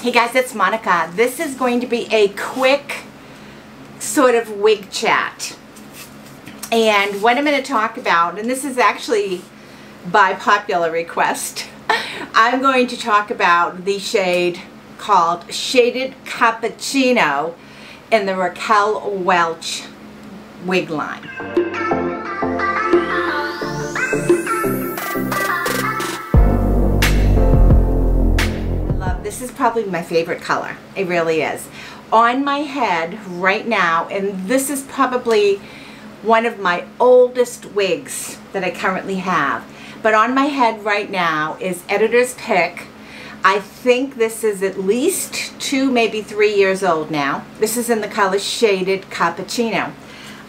Hey guys, it's Monica. This is going to be a quick sort of wig chat. And what I'm going to talk about, and this is actually by popular request, I'm going to talk about the shade called Shaded Cappuccino in the Raquel Welch wig line. This is probably my favorite color. It really is. On my head right now, and this is probably one of my oldest wigs that I currently have, but on my head right now is Editor's Pick. I think this is at least 2, maybe 3 years old now. This is in the color Shaded Cappuccino.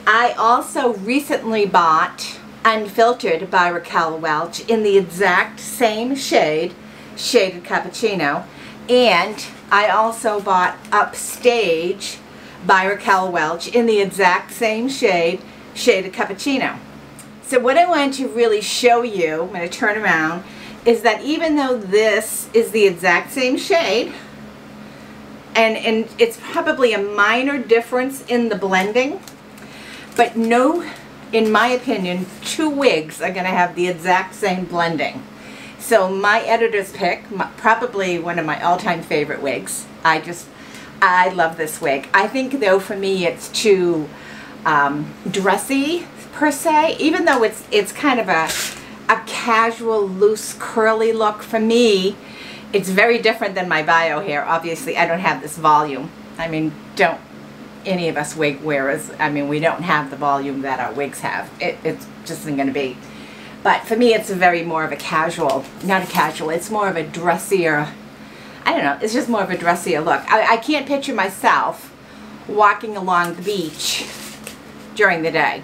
I also recently bought Unfiltered by Raquel Welch in the exact same shade, Shaded Cappuccino. And I also bought Upstage by Raquel Welch in the exact same shade, Shaded Cappuccino. So what I want to really show you, I'm going to turn around, is that even though this is the exact same shade, and it's probably a minor difference in the blending, but no, in my opinion, 2 wigs are going to have the exact same blending. So my Editor's Pick, probably one of my all-time favorite wigs. I love this wig. I think though for me it's too dressy per se, even though it's kind of a casual, loose, curly look. For me, it's very different than my bio hair. Obviously, I don't have this volume. I mean, don't any of us wig wearers, I mean, we don't have the volume that our wigs have. It's just isn't going to be. But for me, it's it's more of a dressier, I don't know, it's just more of a dressier look. I can't picture myself walking along the beach during the day.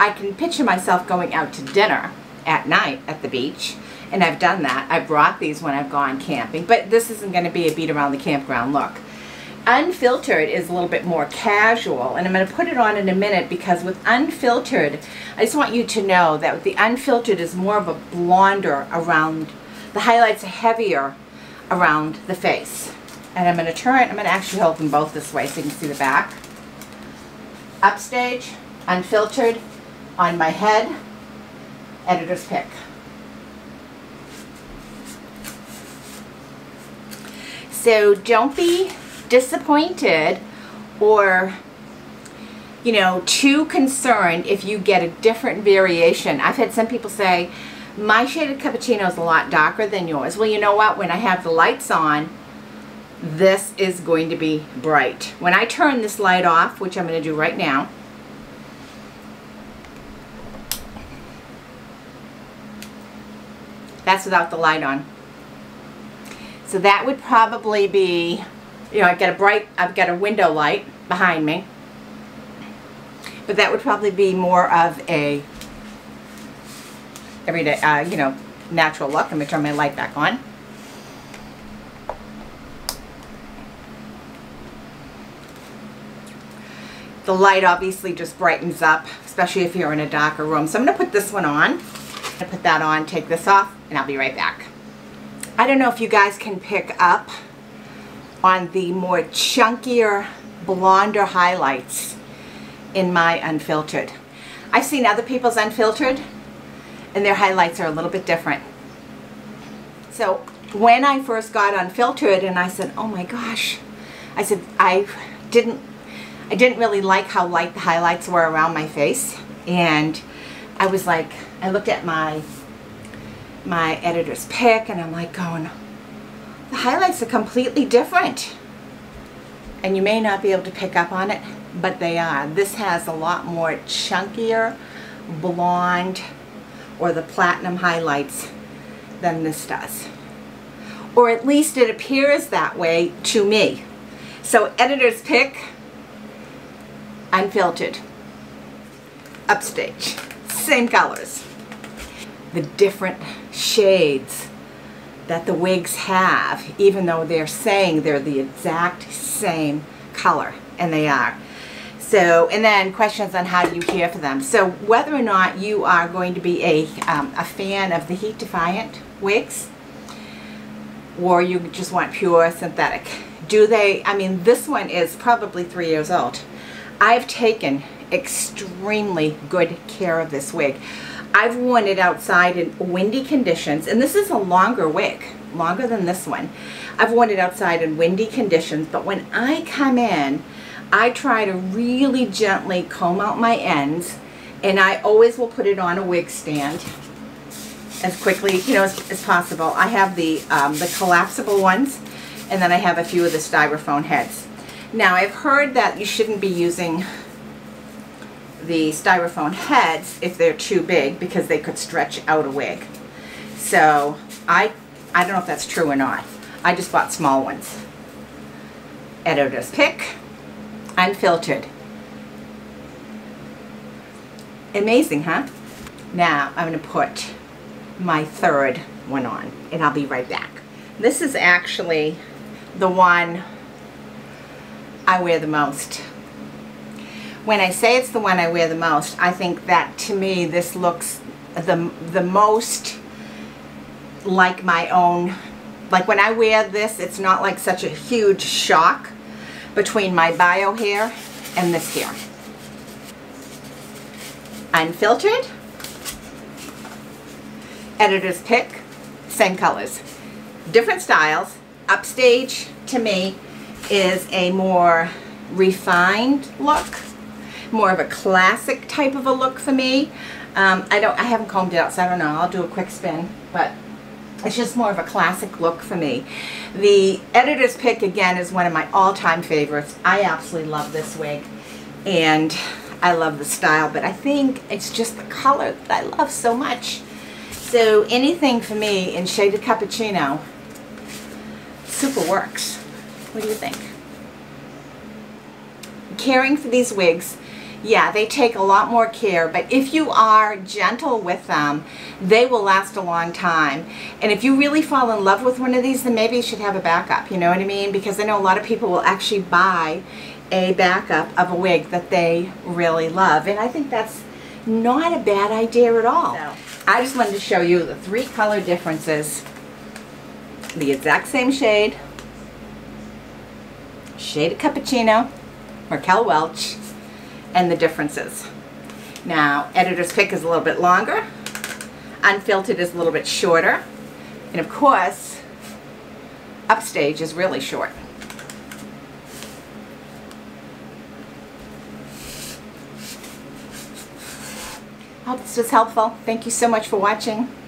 I can picture myself going out to dinner at night at the beach, and I've done that. I brought these when I've gone camping, but this isn't going to be a beat around the campground look. Unfiltered is a little bit more casual, and I'm going to put it on in a minute because with Unfiltered, I just want you to know that with the Unfiltered is more of a blonder around, the highlights are heavier around the face. And I'm going to turn, I'm going to actually hold them both this way so you can see the back. Upstage, Unfiltered, on my head, Editor's Pick. So don't be disappointed or, you know, too concerned if you get a different variation. I've had some people say, my Shaded Cappuccino is a lot darker than yours. Well, you know what? When I have the lights on, this is going to be bright. When I turn this light off, which I'm going to do right now, that's without the light on. So that would probably be, you know, I've got a window light behind me, but that would probably be more of a everyday, you know, natural look. Let me turn my light back on. The light obviously just brightens up, especially if you're in a darker room. So I'm going to put this one on. I'm going to put that on, take this off, and I'll be right back. I don't know if you guys can pick up on the more chunkier, blonder highlights in my Unfiltered. I've seen other people's Unfiltered and their highlights are a little bit different. So when I first got Unfiltered and I said, oh my gosh, I said, I didn't really like how light the highlights were around my face. And I was like, I looked at my Editor's Pick and I'm like going, the highlights are completely different, and you may not be able to pick up on it, but they are. This has a lot more chunkier blonde or the platinum highlights than this does, or at least it appears that way to me. So Editor's Pick, Unfiltered, Upstage, same colors. The different shades that the wigs have, even though they're saying they're the exact same color, and they are. So, and then questions on how do you care for them. So whether or not you are going to be a fan of the heat defiant wigs, or you just want pure synthetic. Do they, I mean, this one is probably 3 years old. I've taken extremely good care of this wig. I've worn it outside in windy conditions, and this is a longer wig, longer than this one. I've worn it outside in windy conditions, but when I come in, I try to really gently comb out my ends, and I always will put it on a wig stand as quickly, you know, as possible. I have the collapsible ones, and then I have a few of the styrofoam heads. Now, I've heard that you shouldn't be using the styrofoam heads if they're too big, because they could stretch out a wig. So I don't know if that's true or not. I just bought small ones. Editor's Pick, Unfiltered. Amazing, huh? Now I'm going to put my third one on, and I'll be right back. This is actually the one I wear the most. When I say it's the one I wear the most, I think that, to me, this looks the most like my own. Like, when I wear this, it's not like such a huge shock between my bio hair and this hair. Unfiltered, Editor's Pick, same colors, different styles. Upstage, to me, is a more refined look, more of a classic type of a look for me. I haven't combed it out, so I don't know. I'll do a quick spin, but it's just more of a classic look for me. The Editor's Pick, again, is one of my all-time favorites. I absolutely love this wig, and I love the style, but I think it's just the color that I love so much. So anything for me in Shaded Cappuccino super works. What do you think? Caring for these wigs, yeah, they take a lot more care, but if you are gentle with them, they will last a long time. And if you really fall in love with one of these, then maybe you should have a backup, you know what I mean? Because I know a lot of people will actually buy a backup of a wig that they really love, and I think that's not a bad idea at all. No. I just wanted to show you the three color differences. The exact same shade, Shaded Cappuccino, Raquel Welch, and the differences. Now, Editor's Pick is a little bit longer, Unfiltered is a little bit shorter, and of course, Upstage is really short. I hope this was helpful. Thank you so much for watching.